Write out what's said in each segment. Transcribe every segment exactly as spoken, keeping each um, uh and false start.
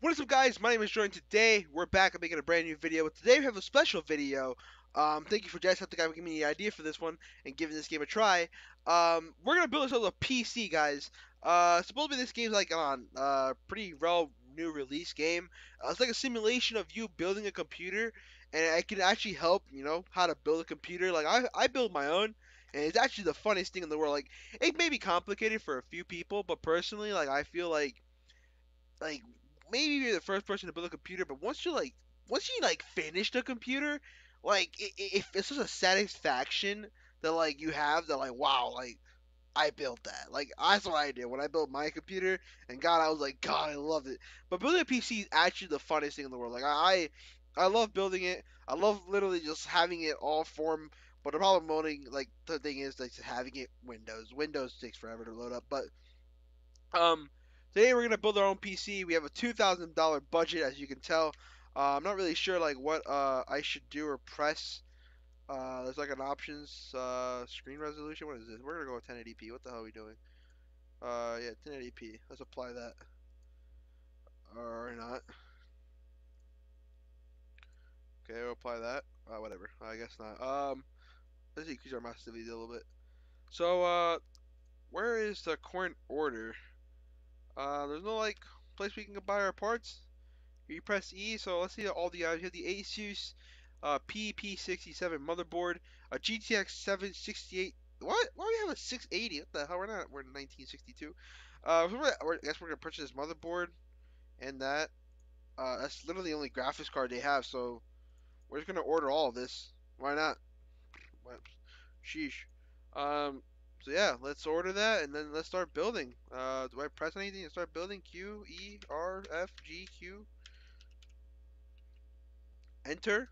What is up, guys? My name is Jordan. Today we're back. I'm making a brand new video. Today we have a special video. Um, thank you for Jess, the guy who gave me the idea for this one and giving this game a try. Um, we're gonna build ourselves a P C, guys. Uh, supposedly this game's like on uh, pretty well new release game. Uh, it's like a simulation of you building a computer, and it can actually help you know how to build a computer. Like I, I build my own. And it's actually the funniest thing in the world. Like, it may be complicated for a few people, but personally, like, I feel like, like, maybe you're the first person to build a computer, but once you, like, once you, like, finish the computer, like, it, it, it's just a satisfaction that, like, you have that, like, wow, like, I built that. Like, that's what I did when I built my computer, and God, I was like, God, I loved it. But building a P C is actually the funniest thing in the world. Like, I, I love building it. I love literally just having it all form. But the problem owning, like, the thing is, like, having it Windows. Windows takes forever to load up. But um, today we're going to build our own P C. We have a two thousand dollar budget, as you can tell. Uh, I'm not really sure, like, what uh, I should do or press. Uh, there's, like, an options uh, screen resolution. What is this? We're going to go with ten eighty p. What the hell are we doing? Uh, yeah, ten eighty p. Let's apply that. Or not. Okay, we'll apply that. Uh, whatever. I guess not. Um... Let's increase our massivity a little bit. So, uh, where is the current order? Uh, there's no, like, place we can buy our parts. You press E, so let's see all the items. You have the ASUS uh, P P sixty-seven motherboard, a G T X seven sixty-eight. What? Why do we have a six eighty? What the hell? We're not. We're in nineteen sixty-two. Uh, we're, we're, I guess we're going to purchase this motherboard and that. Uh, that's literally the only graphics card they have, so we're just going to order all of this. Why not? Sheesh. Um, so yeah, let's order that and then let's start building. Uh, do I press anything to start building? Q, E, R, F, G, Q. Enter.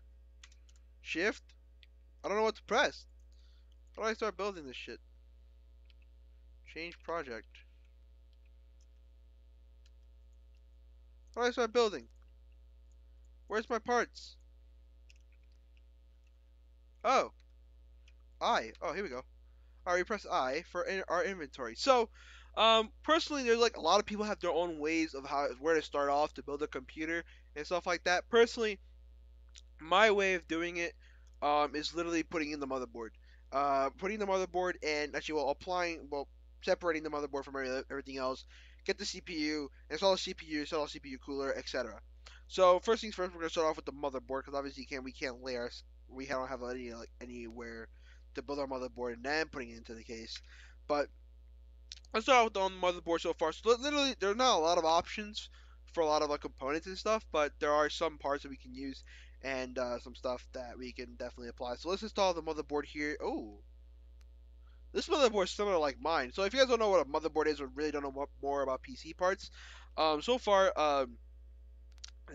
Shift. I don't know what to press. How do I start building this shit? Change project. How do I start building? Where's my parts? Oh. I. Oh, here we go. Alright, we press I for in our inventory. So, um, personally, there's like a lot of people have their own ways of how where to start off to build a computer and stuff like that. Personally, my way of doing it um, is literally putting in the motherboard. Uh, putting the motherboard and actually, well, applying, well, separating the motherboard from everything else. Get the C P U, install the C P U, install the C P U cooler, et cetera. So, first things first, we're going to start off with the motherboard because obviously you can't, we can't lay our, we don't have any, like, anywhere to build our motherboard and then putting it into the case. But let's start with on the motherboard so far. So literally there are not a lot of options for a lot of like components and stuff, but there are some parts that we can use and uh, some stuff that we can definitely apply. So let's install the motherboard here. Oh, this motherboard is similar like mine. So if you guys don't know what a motherboard is or really don't know what more about P C parts, um, so far um,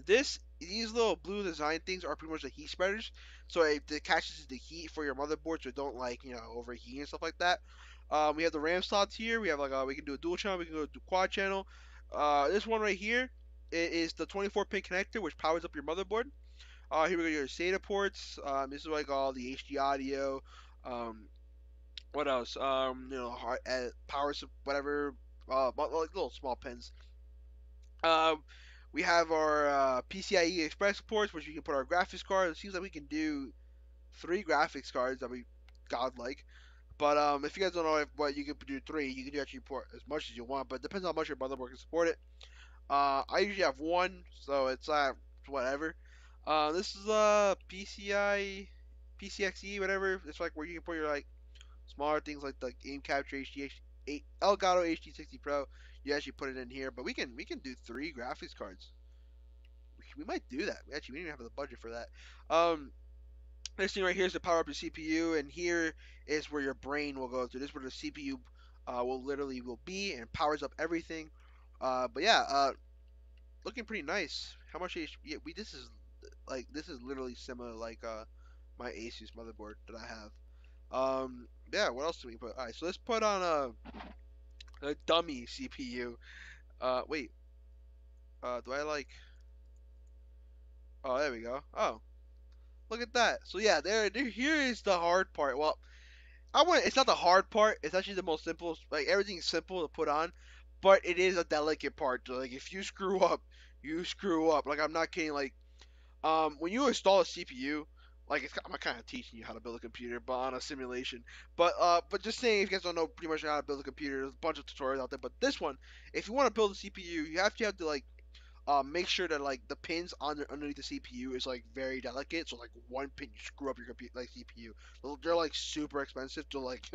this these little blue design things are pretty much the heat spreaders, so it, it catches the heat for your motherboard, so don't like you know overheat and stuff like that. Um, we have the RAM slots here. We have like a, we can do a dual channel, we can go do quad channel. Uh, this one right here it is the twenty-four pin connector, which powers up your motherboard. Uh, here we go, your SATA ports. Um, this is like all the H D audio. Um, what else? Um, you know, hard, uh, power, whatever. Uh, like little small pins. Um. We have our uh, PCIe Express ports, which we can put our graphics cards. It seems like we can do three graphics cards. That'd be godlike. But um, if you guys don't know if, what you can do three, you can do actually port as much as you want. But it depends on how much your motherboard can support it. Uh, I usually have one, so it's uh, whatever. Uh, this is a uh, PCI, PCXE, whatever. It's like where you can put your like smaller things like the game capture H D, H D Elgato H D sixty Pro. You actually put it in here, but we can we can do three graphics cards. We, we might do that. We actually we didn't even have the budget for that. Um, this thing right here is to power up your C P U, and here is where your brain will go through. This is where the C P U uh, will literally will be and powers up everything. Uh, but yeah, uh, looking pretty nice. How much? H yeah, we this is like this is literally similar like uh, my ASUS motherboard that I have. Um, yeah, what else do we put? All right, so let's put on a. A dummy C P U. Uh, wait. Uh, do I like? Oh, there we go. Oh, look at that. So yeah, there, there. Here is the hard part. Well, I want. It's not the hard part. It's actually the most simple. Like everything's simple to put on, but it is a delicate part. Like if you screw up, you screw up. Like, I'm not kidding. Like, um, when you install a C P U, like, it's, I'm kind of teaching you how to build a computer, but on a simulation. But uh, but just saying, if you guys don't know pretty much how to build a computer, there's a bunch of tutorials out there. But this one, if you want to build a C P U, you have to have to like uh, make sure that like the pins on the, underneath the C P U is like very delicate. So like one pin, you screw up your computer, like C P U. They're like super expensive. To like,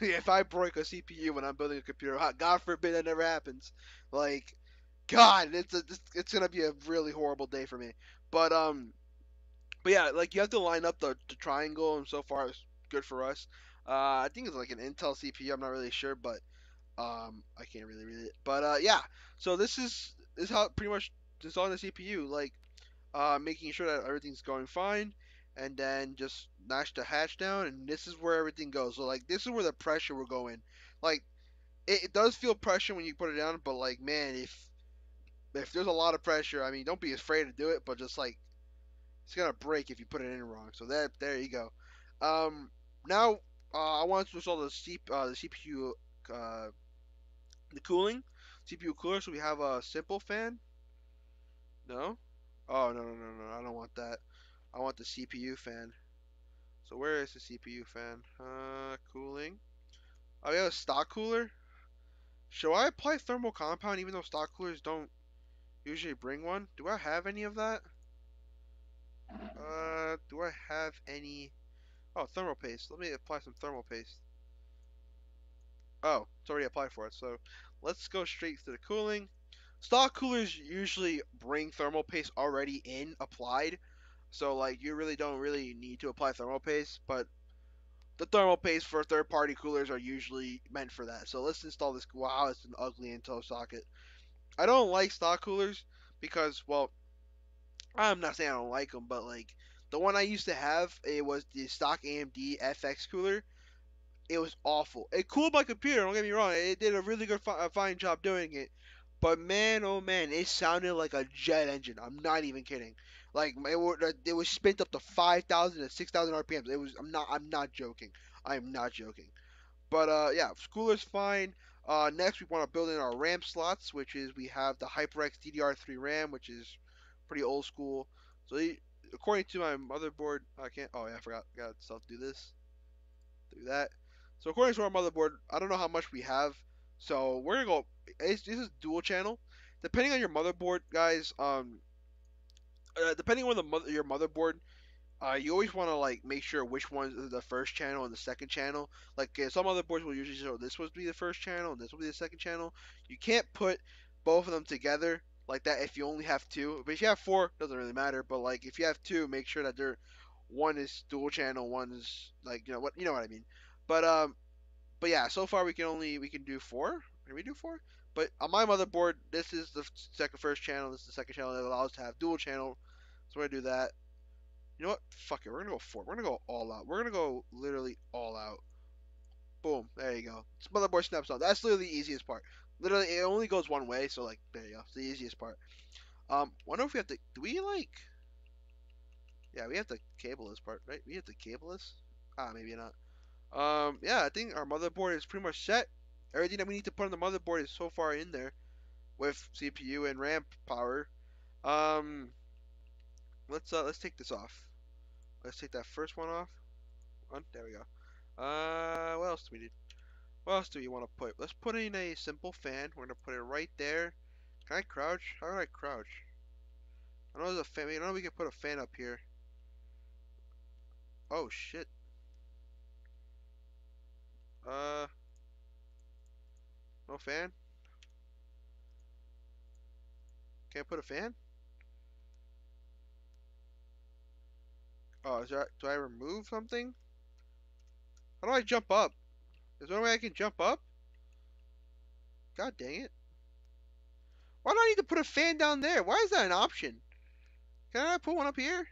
if I break a C P U when I'm building a computer, God forbid that never happens. Like, God, it's a, it's gonna be a really horrible day for me. But um. But yeah, like, you have to line up the, the triangle, and so far it's good for us. Uh, I think it's like an Intel C P U. I'm not really sure, but um, I can't really read it. But uh, yeah, so this is this is how pretty much installing the C P U, like uh, making sure that everything's going fine, and then just mash the hatch down, and this is where everything goes. So like, this is where the pressure will go in. Like, it, it does feel pressure when you put it down, but like, man, if if there's a lot of pressure, I mean, don't be afraid to do it, but just like, it's gonna break if you put it in wrong. So that there you go. Um, now uh, I want to install the, C P U, uh, the C P U, uh, the cooling, C P U cooler. So we have a simple fan. No, oh no no no no, I don't want that. I want the C P U fan. So where is the C P U fan? Uh, cooling. Oh, we have a stock cooler. Should I apply thermal compound even though stock coolers don't usually bring one? Do I have any of that? Uh, do I have any? Oh, thermal paste. Let me apply some thermal paste. Oh, it's already applied for it. So let's go straight to the cooling. Stock coolers usually bring thermal paste already in applied, so like you really don't really need to apply thermal paste. But the thermal paste for third-party coolers are usually meant for that. So let's install this. Wow, it's an ugly Intel socket. I don't like stock coolers because, well, I'm not saying I don't like them, but like the one I used to have, it was the stock A M D F X cooler. It was awful. It cooled my computer, don't get me wrong. It did a really good, fi fine job doing it. But man, oh man, it sounded like a jet engine. I'm not even kidding. Like, it, it was spent up to five thousand to six thousand R P Ms. It was. I'm not. I'm not joking. I'm not joking. But uh, yeah, cooler's fine. Uh, next, we want to build in our RAM slots, which is we have the HyperX D D R three RAM, which is pretty old school. So he, according to my motherboard, I can't. Oh yeah, I forgot. Got stuff to do this, do that. So according to our motherboard, I don't know how much we have. So we're gonna go. It's, this is dual channel. Depending on your motherboard, guys. Um, uh, depending on the mother, your motherboard, uh, you always want to like make sure which one's the first channel and the second channel. Like uh, some motherboards will usually show this will be the first channel and this will be the second channel. You can't put both of them together like that if you only have two. But if you have four, doesn't really matter. But like if you have two, make sure that they're one is dual channel, one is like, you know what you know what I mean. But um but yeah, so far we can only we can do four. Can we do four? But on my motherboard, this is the second first channel, this is the second channel that allows us to have dual channel. So we're gonna do that. You know what? Fuck it, we're gonna go four. We're gonna go all out. We're gonna go literally all out. Boom. There you go. It's motherboard snaps on. That's literally the easiest part. Literally, it only goes one way, so, like, there you go. It's the easiest part. Um, wonder if we have to... Do we, like... Yeah, we have to cable this part, right? We have to cable this? Ah, maybe not. Um, yeah, I think our motherboard is pretty much set. Everything that we need to put on the motherboard is so far in there with C P U and RAM power. Um, let's, uh, let's take this off. Let's take that first one off. Oh, there we go. Uh, what else do we need? What else do you want to put? Let's put in a simple fan. We're gonna put it right there. Can I crouch? How do I crouch? I know there's a fan. I know we can put a fan up here. Oh shit. Uh. No fan. Can't put a fan. Oh, is that? Do I remove something? How do I jump up? Is there any way I can jump up? God dang it. Why do I need to put a fan down there? Why is that an option? Can I put one up here?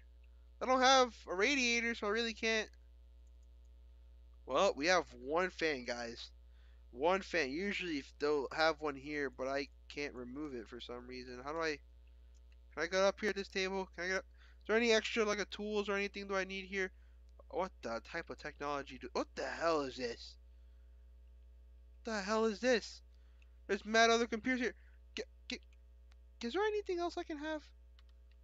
I don't have a radiator, so I really can't. Well, we have one fan, guys. One fan. Usually they'll have one here, but I can't remove it for some reason. How do I... Can I get up here at this table? Can I get up? Is there any extra, like, a tools or anything do I need here? What the type of technology do... What the hell is this? The hell is this? There's mad other computers here. Get, get, Is there anything else I can have?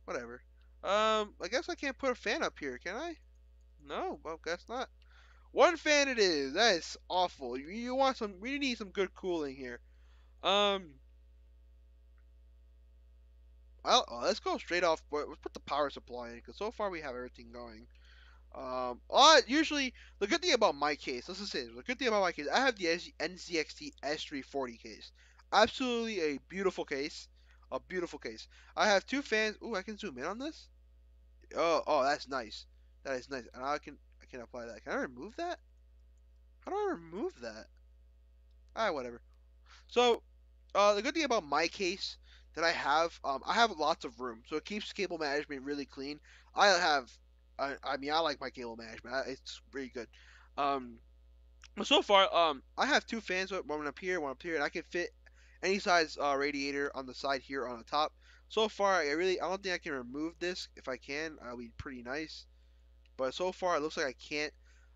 Whatever. Um, I guess I can't put a fan up here, can I? No, well, guess not. One fan it is. That is awful. You, you want some? We need some good cooling here. Um. I'll, oh, let's go straight off. Let's put the power supply in, because so far we have everything going. Um, oh, usually, the good thing about my case, let's just say, the good thing about my case, I have the N Z X T S three forty case. Absolutely a beautiful case. A beautiful case. I have two fans. Ooh, I can zoom in on this? Oh, oh, that's nice. That is nice. And I can I can apply that. Can I remove that? How do I remove that? Alright, whatever. So, uh, the good thing about my case that I have, um, I have lots of room, so it keeps cable management really clean. I have, I, I mean, I like my cable management. I, it's really good. Um, but so far, um, I have two fans, one up here, one up here, and I can fit any size uh, radiator on the side here on the top. So far, I really, I don't think I can remove this. If I can, that'll be pretty nice. But so far, it looks like I can't.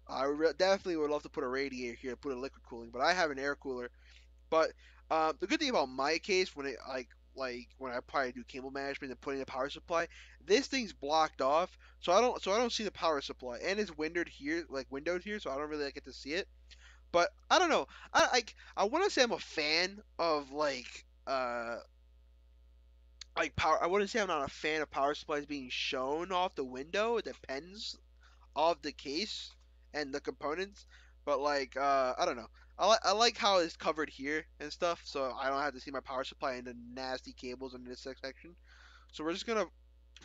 I definitely would love to put a radiator here, put a liquid cooling, but I have an air cooler. But uh, the good thing about my case, when it like like when I probably do cable management and put in a power supply, this thing's blocked off, so I don't so I don't see the power supply, and it's windowed here, like windowed here, so I don't really get to see it. But I don't know. I like I want to say I'm a fan of like uh like power. I wouldn't say I'm not a fan of power supplies being shown off the window. It depends of the case and the components, but like uh I don't know. I, li I like how it's covered here and stuff, so I don't have to see my power supply and the nasty cables in this section. So we're just gonna,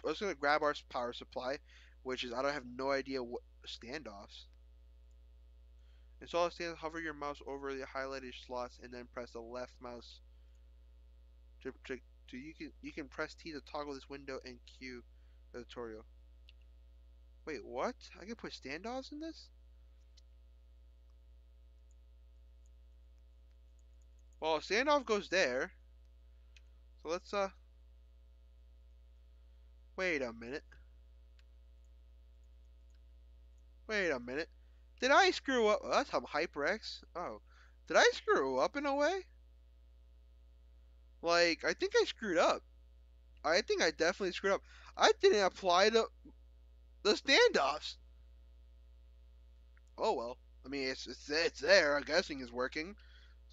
we're just gonna grab our power supply, which is I don't have no idea what standoffs. Install standoffs. Hover your mouse over the highlighted slots and then press the left mouse. To, to, to you can you can press T to toggle this window and cue the tutorial. Wait, what? I can put standoffs in this? Well, standoff goes there. So let's, uh... Wait a minute. Wait a minute. Did I screw up? Oh, that's HyperX. Oh. Did I screw up in a way? Like, I think I screwed up. I think I definitely screwed up. I didn't apply the, the standoffs. Oh, well. I mean, it's, it's, it's there. I'm guessing it's working.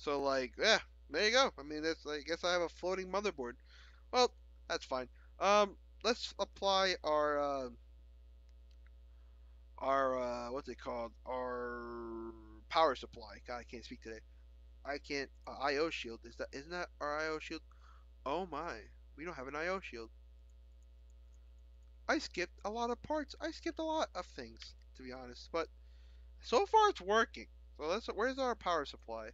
So, like, yeah, there you go. I mean, that's, I guess I have a floating motherboard. Well, that's fine. Um, let's apply our, uh, our, uh, what's it called? Our power supply. God, I can't speak today. I can't, uh, I O shield. Is that, isn't that our I O shield? Oh, my. We don't have an I O shield. I skipped a lot of parts. I skipped a lot of things, to be honest. But so far, it's working. So, let's, where's our power supply?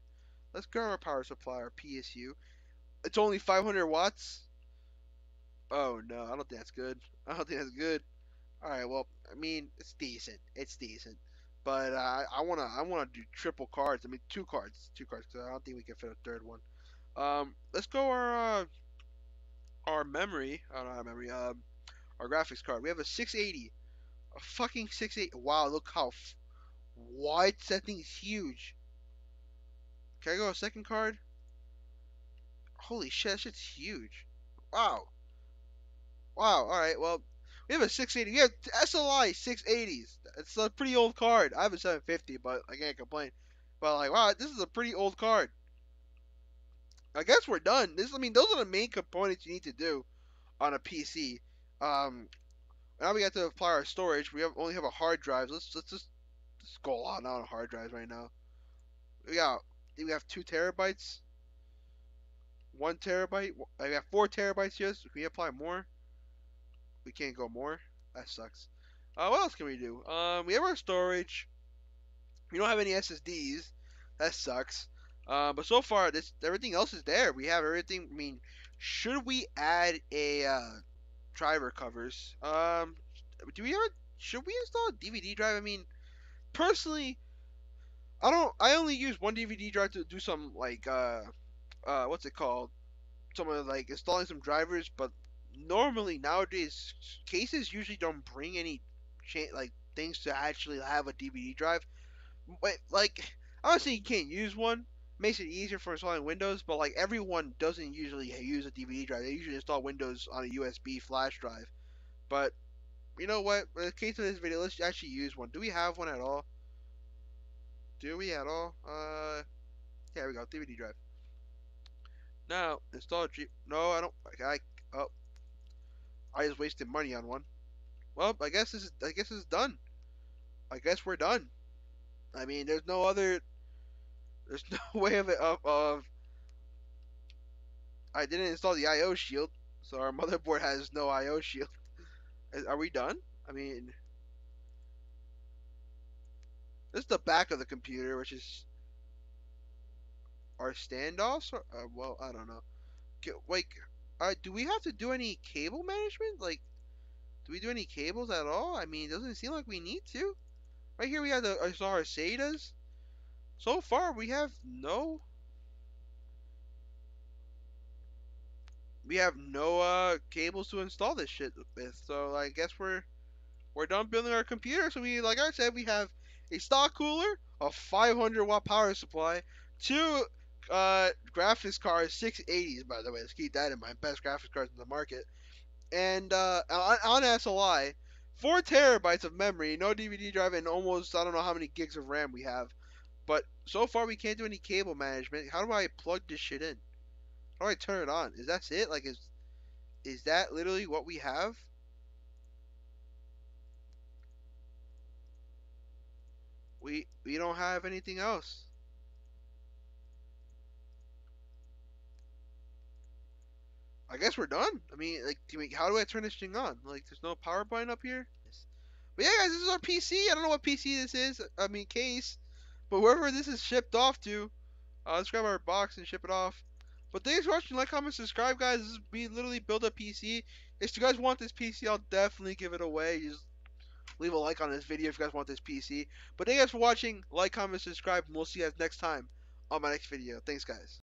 Let's grab our power supply, our P S U. It's only five hundred watts. Oh, no. I don't think that's good. I don't think that's good. All right. Well, I mean, it's decent. It's decent. But uh, I want to I wanna do triple cards. I mean, two cards. Two cards, because I don't think we can fit a third one. Um, let's go our uh, our memory. Oh, not our memory. Um, our graphics card. We have a six eighty. A fucking six eighty. Wow, look how f wide. That thing's huge. Can I go a second card? Holy shit, that shit's huge. Wow. Wow, alright, well, we have a six eighty. We have S L I six eighties. It's a pretty old card. I have a seven fifty, but I can't complain. But, like, wow, this is a pretty old card. I guess we're done. This, I mean, those are the main components you need to do on a P C. Um, now we got to apply our storage. We have, only have a hard drive. Let's, let's just let's go on on hard drives right now. We got... We have two terabytes, one terabyte. I got four terabytes here. So can we apply more? We can't go more. That sucks. Uh, what else can we do? Um, we have our storage. We don't have any S S Ds. That sucks. Uh, but so far, this everything else is there. We have everything. I mean, should we add a uh, driver covers? Um, do we ever? Should we install a D V D drive? I mean, personally. I don't. I only use one D V D drive to do some like, uh, uh, what's it called? Some of like installing some drivers. But normally nowadays, cases usually don't bring any cha like things to actually have a D V D drive. But like, honestly, you can't use one. makes it easier for installing Windows, but like everyone doesn't usually use a D V D drive. They usually install Windows on a U S B flash drive. But you know what? In the case of this video, let's actually use one. Do we have one at all? Do we at all? Uh, here we go. D V D drive. Now install G. No, I don't. I oh, I just wasted money on one. Well, I guess this is. I guess this is done. I guess we're done. I mean, there's no other. There's no way of it up of. I didn't install the I O shield, so our motherboard has no I O shield. Are we done? I mean, this is the back of the computer, which is our standoffs. Or, uh, well, I don't know. Like, uh, do we have to do any cable management? Like, do we do any cables at all? I mean, it doesn't seem like we need to. Right here, we have the uh, our S A T As. So far, we have no. We have no uh, cables to install this shit with, so I guess we're we're done building our computer. So we, like I said, we have a stock cooler, a five hundred watt power supply, two uh, graphics cards, six eighties. By the way, let's keep that in mind. Best graphics cards in the market, and uh, on, on S L I, four terabytes of memory, no D V D drive, and almost I don't know how many gigs of RAM we have. But so far, we can't do any cable management. How do I plug this shit in? How do I turn it on? Is that it? Like, is is that literally what we have? We we don't have anything else. I guess we're done. I mean, like, do we, how do I turn this thing on? Like, there's no power button up here. But yeah, guys, this is our P C. I don't know what P C this is. I mean, case. But wherever this is shipped off to, uh, let's grab our box and ship it off. But thanks for watching. Like, comment, subscribe, guys. This is me literally build a P C. If you guys want this P C, I'll definitely give it away. Just leave a like on this video if you guys want this P C. But thank you guys for watching. Like, comment, subscribe, and we'll see you guys next time on my next video. Thanks, guys.